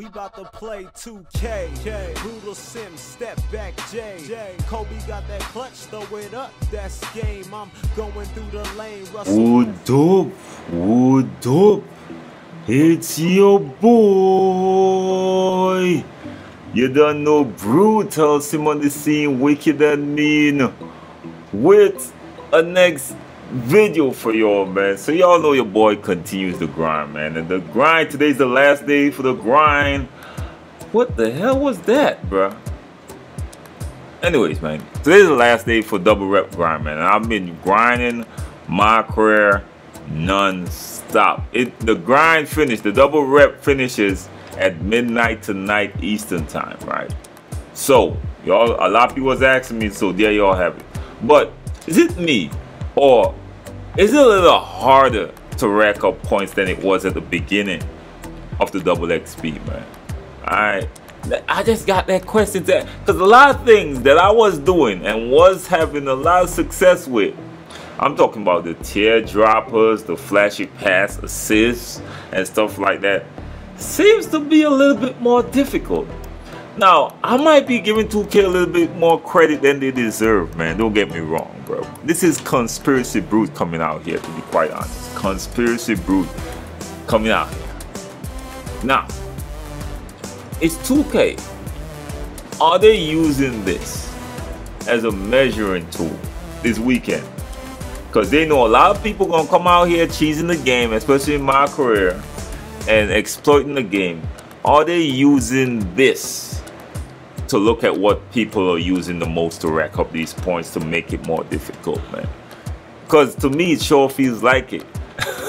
We about to play 2K. Brutal Sim, step back J. Kobe got that clutch, throw it up. That's game. I'm going through the lane. Wood up. It's your boy. You don't know Brutal Sim on the scene, wicked and mean. With a next video for y'all, man. So y'all know your boy continues the grind, man. And the grind, today's the last day for the grind. What the hell was that, bruh? Anyways, man, today's the last day for double rep grind, man. And I've been grinding my career non-stop. The grind finish, the double rep finishes at midnight tonight Eastern time, right? So y'all, a lot of people was asking me, so there y'all have it. But is it me, or is it a little harder to rack up points than it was at the beginning of the double XP, man? Alright, I just got that question, because a lot of things that I was doing and was having a lot of success with, I'm talking about the teardroppers, the flashy pass assists and stuff like that, seems to be a little bit more difficult. Now, I might be giving 2K a little bit more credit than they deserve, man. Don't get me wrong, bro. This is Conspiracy Brute coming out here, to be quite honest. Conspiracy Brute coming out here. Now, it's 2K. Are they using this as a measuring tool this weekend? Because they know a lot of people going to come out here cheesing the game, especially in my career, and exploiting the game. Are they using this to look at what people are using the most to rack up these points to make it more difficult, man? Because to me, it sure feels like it.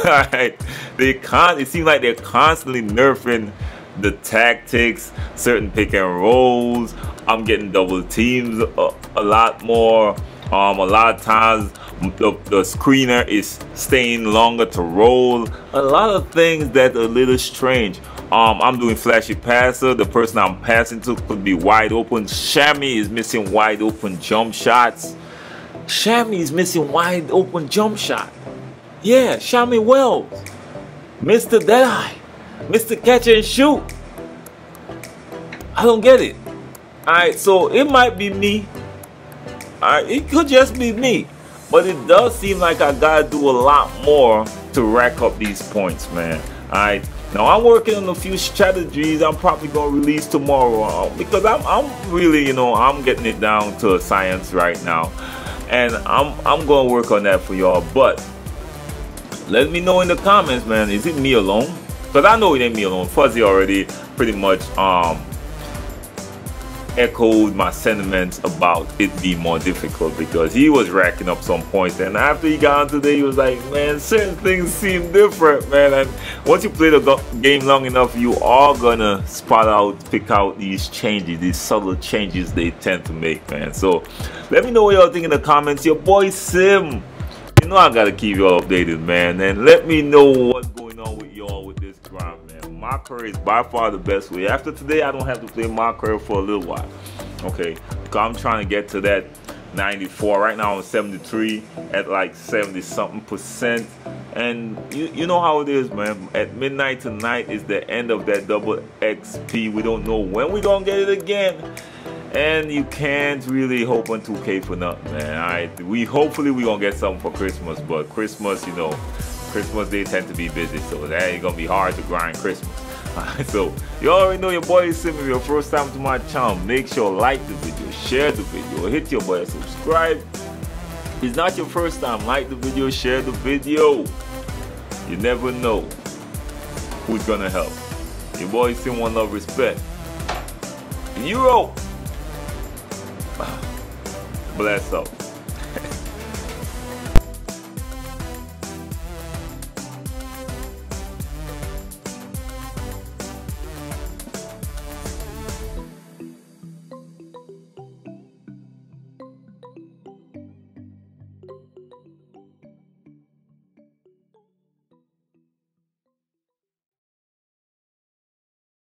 Alright, it seems like they're constantly nerfing the tactics, certain pick and rolls. I'm getting double teams a lot more. A lot of times the screener is staying longer to roll. A lot of things that are a little strange. I'm doing flashy passer. The person I'm passing to could be wide open. Shami is missing wide open jump shots. Yeah, Shami Wells. Mr. Deadeye. Mr. Catch and Shoot. I don't get it. Alright, so it might be me. Alright, it could just be me. But it does seem like I gotta do a lot more to rack up these points, man. Alright. Now I'm working on a few strategies I'm probably gonna release tomorrow, because I'm really, you know, I'm getting it down to a science right now, and I'm gonna work on that for y'all. But let me know in the comments, man. Is it me alone? Because I know it ain't me alone. Fuzzy already pretty much echoed my sentiments about it being more difficult, because he was racking up some points, and after he got on today he was like, man, certain things seem different, man. And once you play the game long enough, you are gonna pick out these changes, these subtle changes they tend to make, man. So let me know what y'all think in the comments. Your boy Sim, you know I gotta keep y'all updated, man, and let me know what's going on with y'all with this grind, man. MyCareer is by far the best way. After today, I don't have to play MyCareer for a little while. Okay, because I'm trying to get to that 94. Right now, I'm 73 at like 70-something %. And you know how it is, man. At midnight tonight is the end of that double XP. We don't know when we're going to get it again. And you can't really hope on 2K for nothing, man. All right, hopefully we're going to get something for Christmas. But Christmas, you know, Christmas day tend to be busy, so that ain't gonna be hard to grind Christmas. So you already know your boy is Sim. If your first time to my channel, make sure like the video, share the video, hit your button, subscribe. If it's not your first time, like the video, share the video. You never know who's gonna help. Your boy is Sim, one love, respect. Euro. Bless up.